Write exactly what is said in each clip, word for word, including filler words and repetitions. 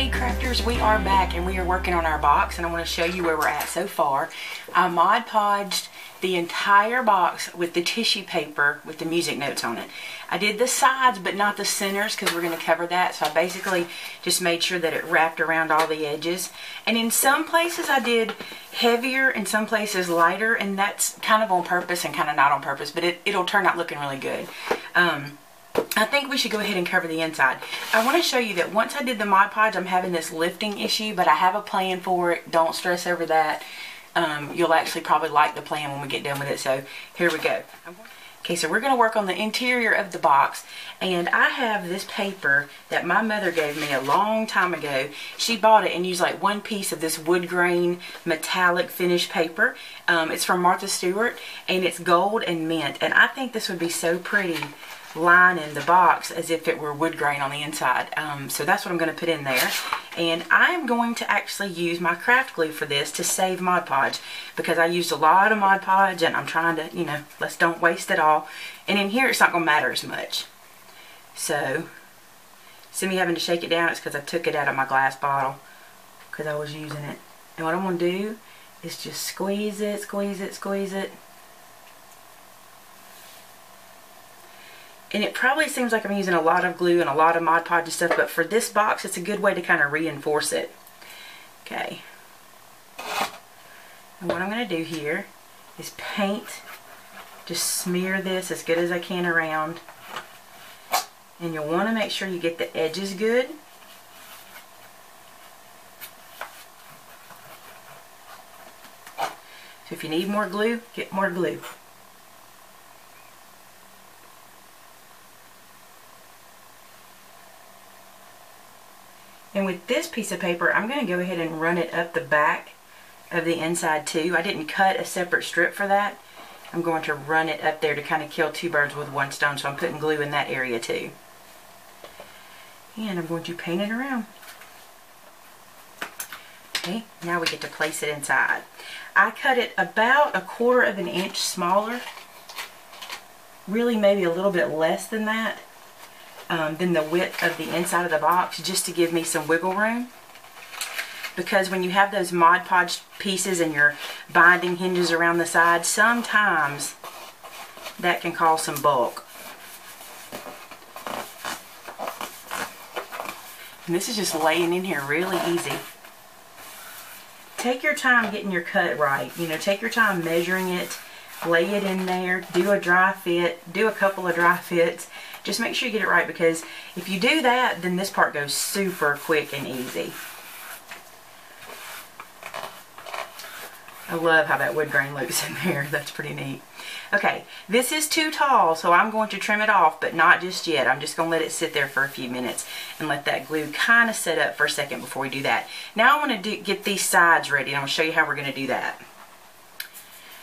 Hey crafters, we are back and we are working on our box, and I want to show you where we're at so far. I Mod Podged the entire box with the tissue paper with the music notes on it. I did the sides but not the centers because we're going to cover that, so I basically just made sure that it wrapped around all the edges. And in some places I did heavier, in some places lighter, and that's kind of on purpose and kind of not on purpose, but it, it'll turn out looking really good. Um, I think we should go ahead and cover the inside. I want to show you that once I did the Mod Podge, I'm having this lifting issue, but I have a plan for it. Don't stress over that. Um, you'll actually probably like the plan when we get done with it, so here we go. Okay, so we're going to work on the interior of the box, and I have this paper that my mother gave me a long time ago. She bought it and used like one piece of this wood grain metallic finished paper. Um, it's from Martha Stewart, and it's gold and mint, and I think this would be so pretty lining the box as if it were wood grain on the inside. Um, so that's what I'm going to put in there. And I'm going to actually use my craft glue for this to save Mod Podge, because I used a lot of Mod Podge and I'm trying to, you know, let's don't waste it all. And in here it's not going to matter as much. So, see me having to shake it down? It's because I took it out of my glass bottle because I was using it. And what I'm going to do is just squeeze it, squeeze it, squeeze it. And it probably seems like I'm using a lot of glue and a lot of Mod Podge and stuff, but for this box, it's a good way to kind of reinforce it. Okay. And what I'm going to do here is paint, just smear this as good as I can around. And you'll want to make sure you get the edges good. So if you need more glue, get more glue. And with this piece of paper, I'm going to go ahead and run it up the back of the inside too. I didn't cut a separate strip for that. I'm going to run it up there to kind of kill two birds with one stone, so I'm putting glue in that area too. And I'm going to paint it around. Okay, now we get to place it inside. I cut it about a quarter of an inch smaller, really maybe a little bit less than that. Um, then the width of the inside of the box, just to give me some wiggle room, because when you have those Mod Podge pieces and your binding hinges around the side, sometimes that can cause some bulk. And this is just laying in here really easy. Take your time getting your cut right, you know, take your time measuring it, lay it in there, do a dry fit, do a couple of dry fits. Just make sure you get it right, because if you do that, then this part goes super quick and easy. I love how that wood grain looks in there. That's pretty neat. Okay, this is too tall, so I'm going to trim it off, but not just yet. I'm just going to let it sit there for a few minutes and let that glue kind of set up for a second before we do that. Now I want to do, get these sides ready, and I'm going to show you how we're going to do that.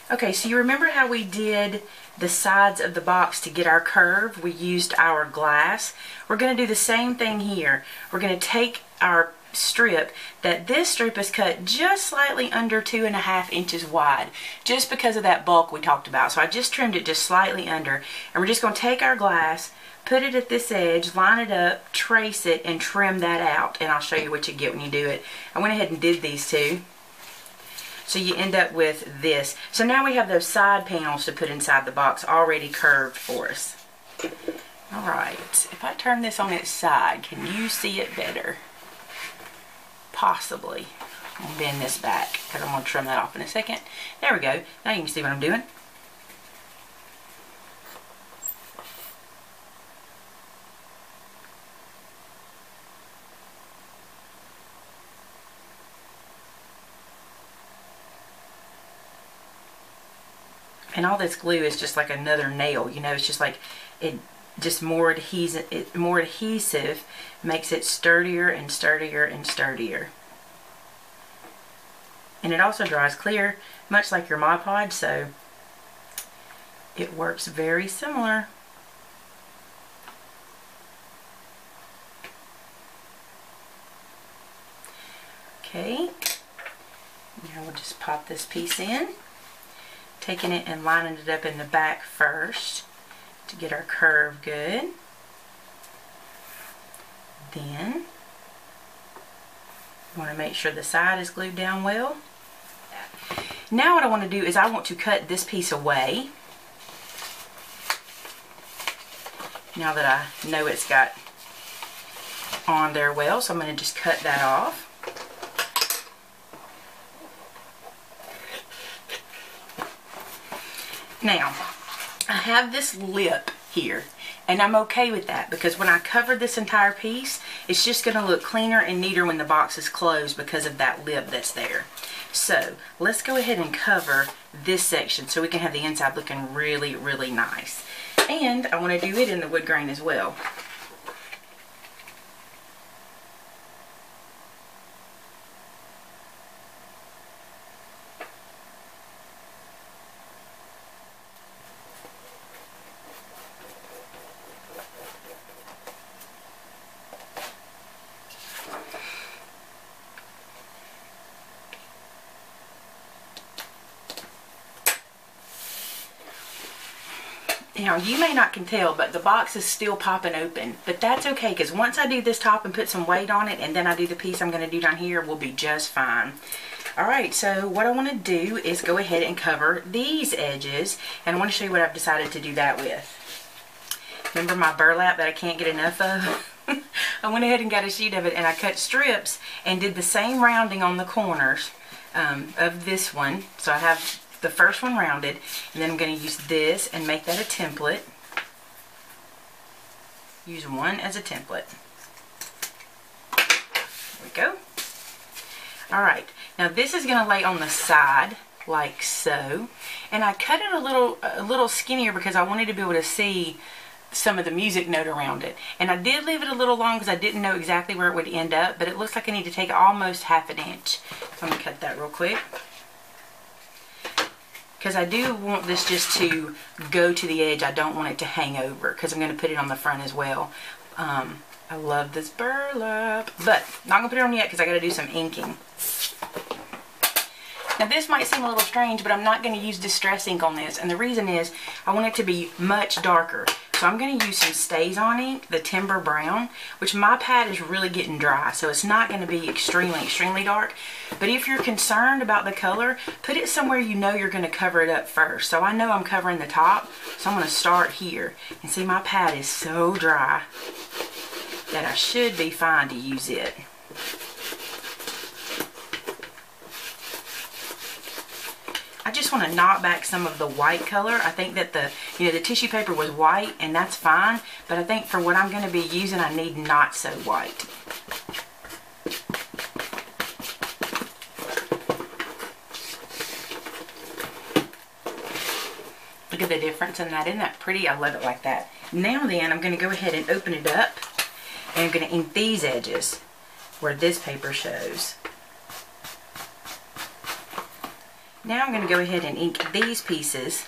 Okay, so you remember how we did the sides of the box to get our curve? We used our glass. We're going to do the same thing here. We're going to take our strip, that this strip is cut just slightly under two and a half inches wide, just because of that bulk we talked about. So I just trimmed it just slightly under, and we're just going to take our glass, put it at this edge, line it up, trace it, and trim that out, and I'll show you what you get when you do it. I went ahead and did these two. So you end up with this. So now we have those side panels to put inside the box already curved for us. All right, if I turn this on its side, can you see it better? Possibly. I'm gonna bend this back because I'm gonna trim that off in a second. There we go, now you can see what I'm doing. And all this glue is just like another nail, you know, it's just like, it just more adhesive, it, more adhesive makes it sturdier and sturdier and sturdier. And it also dries clear, much like your Mod Podge, so it works very similar. Okay, now we'll just pop this piece in. Taking it and lining it up in the back first to get our curve good. Then You want to make sure the side is glued down well. Now what I want to do is I want to cut this piece away. Now that I know it's got on there well, so I'm going to just cut that off. Now, I have this lip here, and I'm okay with that because when I cover this entire piece, it's just going to look cleaner and neater when the box is closed because of that lip that's there. So, let's go ahead and cover this section so we can have the inside looking really, really nice. And I want to do it in the wood grain as well. Now, you may not can tell, but the box is still popping open. But that's okay, because once I do this top and put some weight on it, and then I do the piece I'm going to do down here, we'll be just fine. Alright, so what I want to do is go ahead and cover these edges, and I want to show you what I've decided to do that with. Remember my burlap that I can't get enough of? I went ahead and got a sheet of it, and I cut strips and did the same rounding on the corners um, of this one. So I have the first one rounded, and then I'm going to use this and make that a template. Use one as a template. There we go. Alright, now this is going to lay on the side like so, and I cut it a little a little skinnier because I wanted to be able to see some of the music note around it. And I did leave it a little long because I didn't know exactly where it would end up, but it looks like I need to take almost half an inch. So I'm going to cut that real quick, because I do want this just to go to the edge. I don't want it to hang over, because I'm going to put it on the front as well. Um, I love this burlap, but not going to put it on yet because I got to do some inking. Now this might seem a little strange, but I'm not going to use distress ink on this, and the reason is I want it to be much darker. So I'm going to use some Stazon ink, the Timber Brown, which my pad is really getting dry, so it's not going to be extremely, extremely dark. But if you're concerned about the color, put it somewhere you know you're going to cover it up first. So I know I'm covering the top, so I'm going to start here. And see, my pad is so dry that I should be fine to use it. I just want to knock back some of the white color. I think that the, you know, the tissue paper was white, and that's fine, but I think for what I'm going to be using, I need not so white. Look at the difference in that. Isn't that pretty? I love it like that. Now then, I'm going to go ahead and open it up, and I'm going to ink these edges where this paper shows. Now I'm going to go ahead and ink these pieces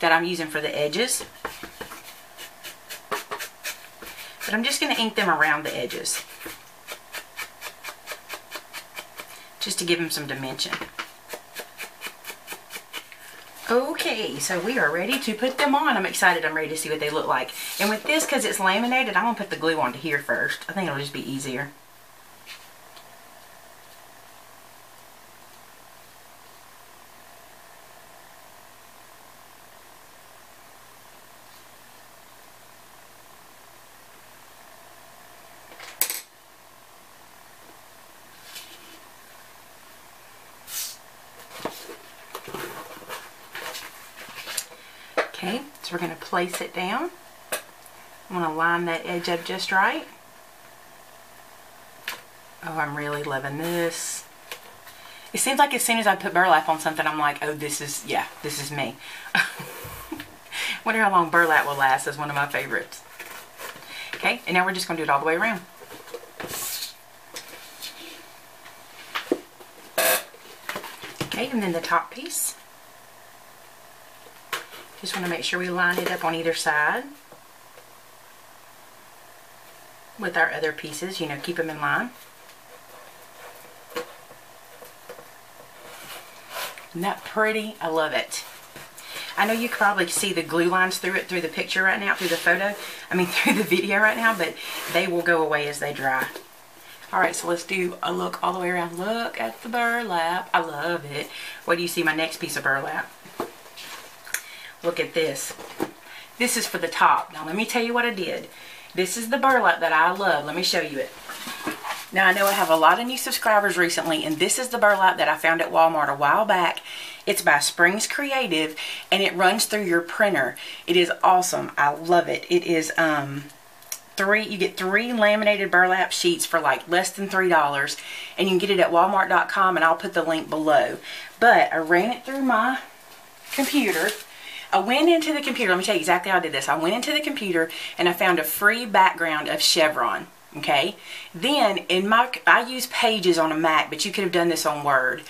that I'm using for the edges. But I'm just going to ink them around the edges, just to give them some dimension. Okay, so we are ready to put them on. I'm excited. I'm ready to see what they look like. And with this, because it's laminated, I'm going to put the glue onto here first. I think it'll just be easier. We're going to place it down. I'm going to line that edge up just right. Oh, I'm really loving this. It seems like as soon as I put burlap on something, I'm like, oh, this is, yeah, this is me. Wonder how long burlap will last. Is one of my favorites. Okay, and now we're just going to do it all the way around. Okay, and then the top piece. Just want to make sure we line it up on either side with our other pieces, you know, keep them in line. Isn't that pretty? I love it. I know you can probably see the glue lines through it, through the picture right now, through the photo, I mean through the video right now, but they will go away as they dry. Alright, so let's do a look all the way around. Look at the burlap. I love it. Where do you see my next piece of burlap? Look at this. This is for the top. Now let me tell you what I did. This is the burlap that I love. Let me show you it. Now I know I have a lot of new subscribers recently, and this is the burlap that I found at Walmart a while back. It's by Springs Creative, and it runs through your printer. It is awesome. I love it. It is um, three. You get three laminated burlap sheets for like less than three dollars, and you can get it at Walmart dot com, and I'll put the link below. But I ran it through my computer. I went into the computer. Let me tell you exactly how I did this. I went into the computer and I found a free background of chevron. Okay, then in my, I use Pages on a Mac, but you could have done this on Word.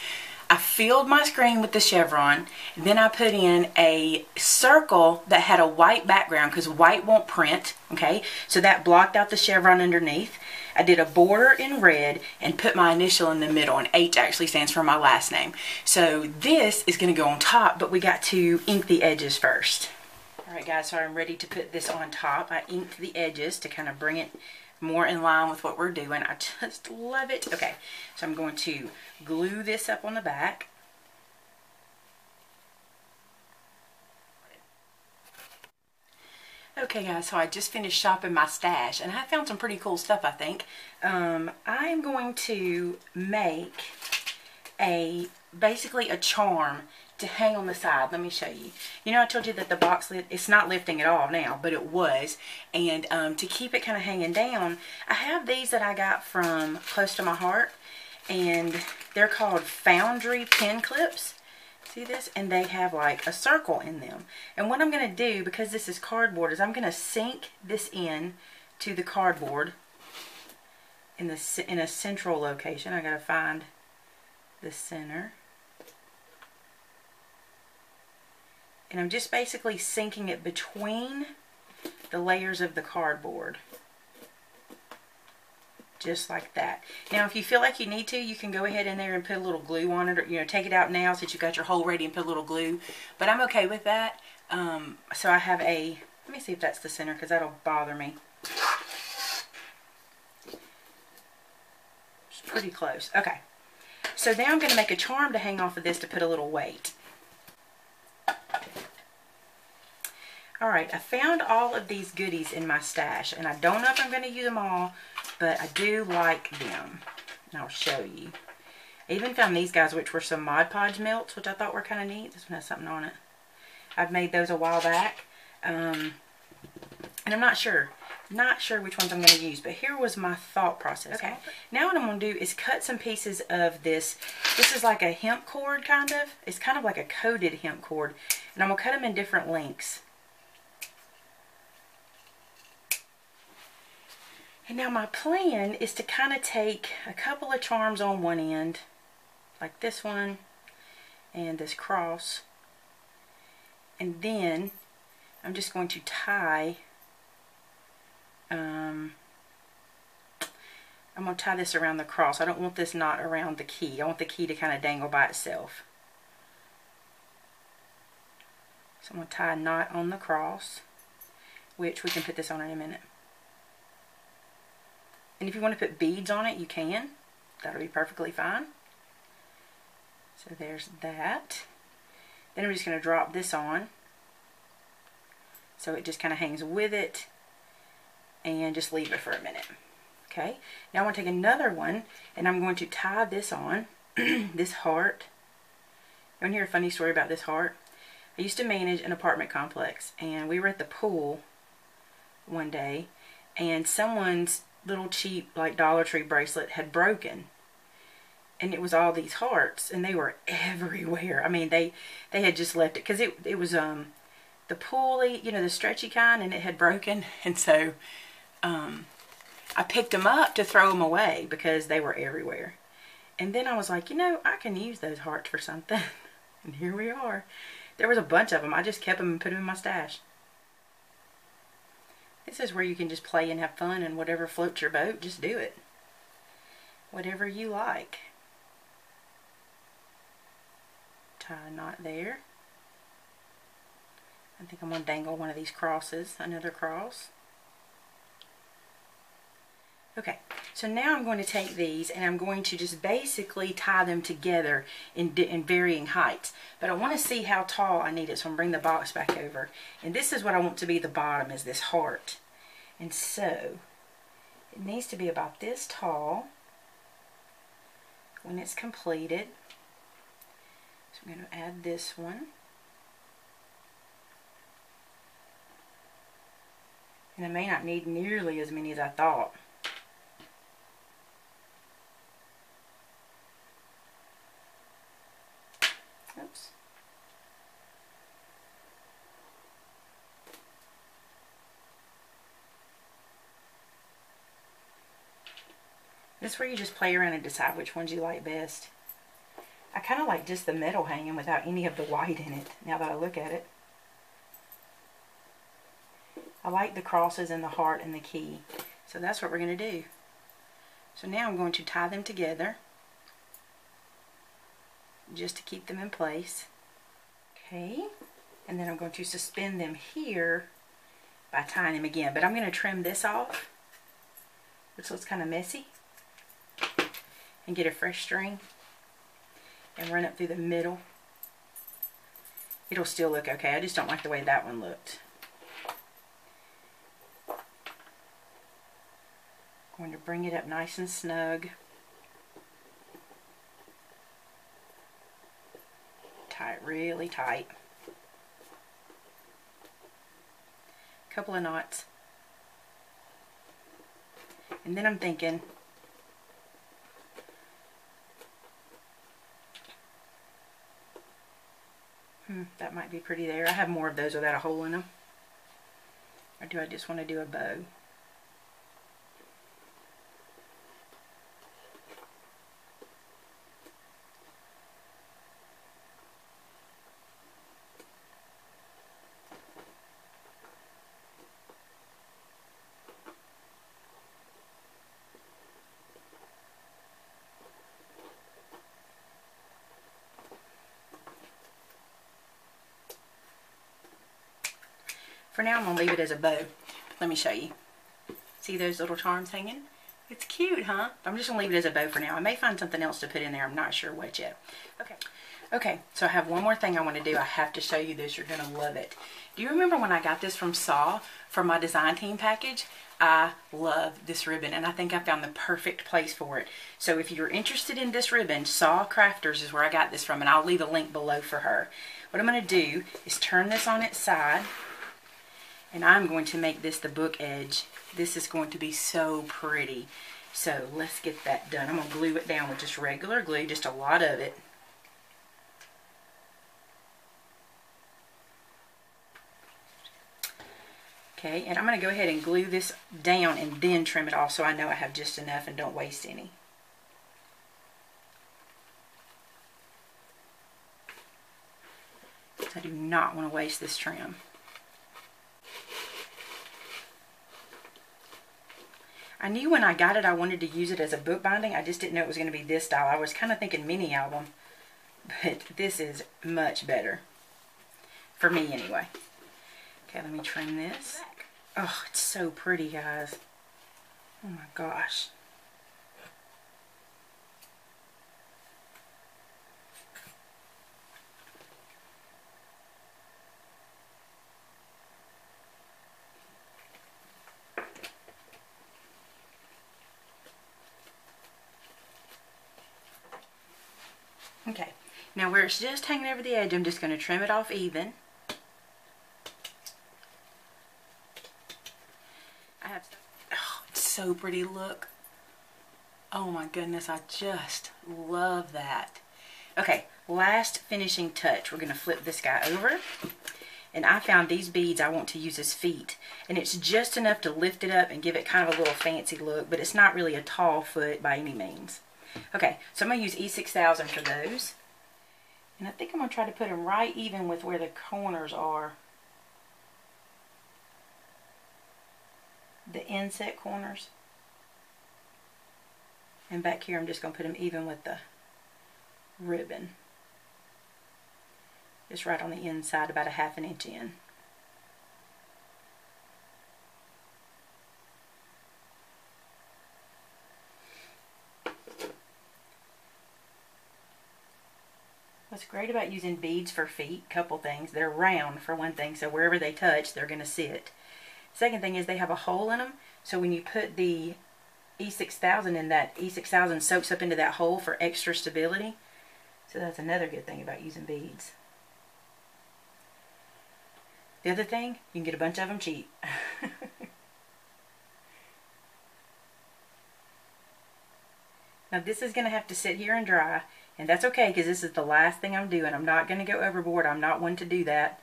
I filled my screen with the chevron, then I put in a circle that had a white background because white won't print, okay? So that blocked out the chevron underneath. I did a border in red and put my initial in the middle, and H actually stands for my last name. So this is gonna go on top, but we got to ink the edges first. All right guys, so I'm ready to put this on top. I inked the edges to kind of bring it more in line with what we're doing. I just love it. Okay, so I'm going to glue this up on the back. Okay guys, so I just finished shopping my stash, and I found some pretty cool stuff, I think. Um, I'm going to make a, basically a charm to hang on the side. Let me show you. You know, I told you that the box lid, it's not lifting at all now, but it was. And um, to keep it kind of hanging down, I have these that I got from Close to My Heart, and they're called Foundry Pen Clips. See this? And they have like a circle in them. And what I'm going to do, because this is cardboard, is I'm going to sink this in to the cardboard in the in a central location. I got to find the center. And I'm just basically sinking it between the layers of the cardboard. Just like that. Now if you feel like you need to, you can go ahead in there and put a little glue on it, or you know, take it out now since you've got your hole ready and put a little glue. But I'm okay with that. Um, so I have a, let me see if that's the center, because that'll bother me. It's pretty close. Okay. So now I'm going to make a charm to hang off of this to put a little weight. Alright, I found all of these goodies in my stash, and I don't know if I'm going to use them all, but I do like them, and I'll show you. I even found these guys, which were some Mod Podge melts, which I thought were kind of neat. This one has something on it. I've made those a while back, um, and I'm not sure. Not sure which ones I'm going to use, but here was my thought process. Okay, now what I'm going to do is cut some pieces of this. This is like a hemp cord, kind of. It's kind of like a coated hemp cord, and I'm going to cut them in different lengths. And now my plan is to kind of take a couple of charms on one end, like this one and this cross, and then I'm just going to tie, um, I'm going to tie this around the cross. I don't want this knot around the key. I want the key to kind of dangle by itself. So I'm going to tie a knot on the cross, which we can put this on in a minute. And if you want to put beads on it, you can. That'll be perfectly fine. So there's that. Then I'm just going to drop this on, so it just kind of hangs with it, and just leave it for a minute. Okay. Now I'm going to take another one, and I'm going to tie this on, this heart. You want to hear a funny story about this heart? I used to manage an apartment complex, and we were at the pool one day, and someone's little cheap like Dollar Tree bracelet had broken, and it was all these hearts, and they were everywhere. I mean, they they had just left it, because it, it was um the pooly, you know, the stretchy kind, and it had broken, and so um I picked them up to throw them away because they were everywhere. And then I was like, you know, I can use those hearts for something. And here we are. There was a bunch of them. I just kept them and put them in my stash. This is where you can just play and have fun, and whatever floats your boat, just do it. Whatever you like. Tie a knot there. I think I'm going to dangle one of these crosses, another cross. Okay, so now I'm going to take these and I'm going to just basically tie them together in, in varying heights. But I want to see how tall I need it, so I'm going to bring the box back over. And this is what I want to be the bottom, is this heart. And so, it needs to be about this tall when it's completed. So I'm going to add this one. And I may not need nearly as many as I thought. Oops. This is where you just play around and decide which ones you like best. I kind of like just the metal hanging without any of the white in it, now that I look at it. I like the crosses and the heart and the key. So that's what we're going to do. So now I'm going to tie them together just to keep them in place. Okay, and then I'm going to suspend them here by tying them again. But I'm going to trim this off, which looks kind of messy, and get a fresh string and run up through the middle. It'll still look okay. I just don't like the way that one looked. I'm going to bring it up nice and snug. Tie it really tight. A couple of knots. And then I'm thinking, hmm, that might be pretty there. I have more of those without a hole in them. Or do I just want to do a bow? For now, I'm going to leave it as a bow. Let me show you. See those little charms hanging? It's cute, huh? I'm just going to leave it as a bow for now. I may find something else to put in there. I'm not sure what yet. Okay. Okay, so I have one more thing I want to do. I have to show you this. You're going to love it. Do you remember when I got this from Sew for my design team package? I love this ribbon, and I think I found the perfect place for it. So if you're interested in this ribbon, Sew Crafters is where I got this from, and I'll leave a link below for her. What I'm going to do is turn this on its side. And I'm going to make this the book edge. This is going to be so pretty. So let's get that done. I'm going to glue it down with just regular glue, just a lot of it. Okay, and I'm going to go ahead and glue this down and then trim it off so I know I have just enough and don't waste any. I do not want to waste this trim. I knew when I got it I wanted to use it as a book binding. I just didn't know it was going to be this style. I was kind of thinking mini album, but this is much better. For me, anyway. Okay, let me trim this. Oh, it's so pretty, guys. Oh my gosh. Okay, now where it's just hanging over the edge, I'm just going to trim it off even. I have, oh, it's so pretty, look. Oh my goodness, I just love that. Okay, last finishing touch. We're going to flip this guy over. And I found these beads I want to use as feet. And it's just enough to lift it up and give it kind of a little fancy look, but it's not really a tall foot by any means. Okay, so I'm going to use E six thousand for those. And I think I'm going to try to put them right even with where the corners are. The inset corners. And back here I'm just going to put them even with the ribbon. Just right on the inside, about a half an inch in. What's great about using beads for feet, couple things, they're round for one thing, so wherever they touch, they're going to sit. Second thing is they have a hole in them, so when you put the E six thousand in, that E six thousand soaks up into that hole for extra stability. So that's another good thing about using beads. The other thing, you can get a bunch of them cheap. Now this is going to have to sit here and dry, and that's okay because this is the last thing I'm doing. I'm not going to go overboard. I'm not one to do that.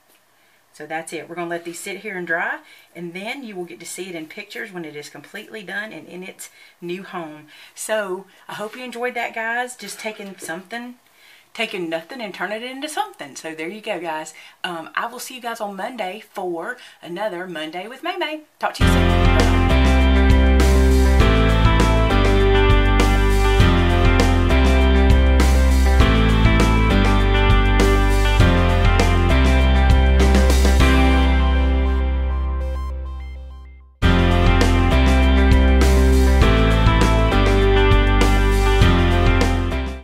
So that's it. We're going to let these sit here and dry, and then you will get to see it in pictures when it is completely done and in its new home. So I hope you enjoyed that, guys. Just taking something, taking nothing and turning it into something. So there you go, guys. Um, I will see you guys on Monday for another Monday with Maymay. Talk to you soon. Bye-bye.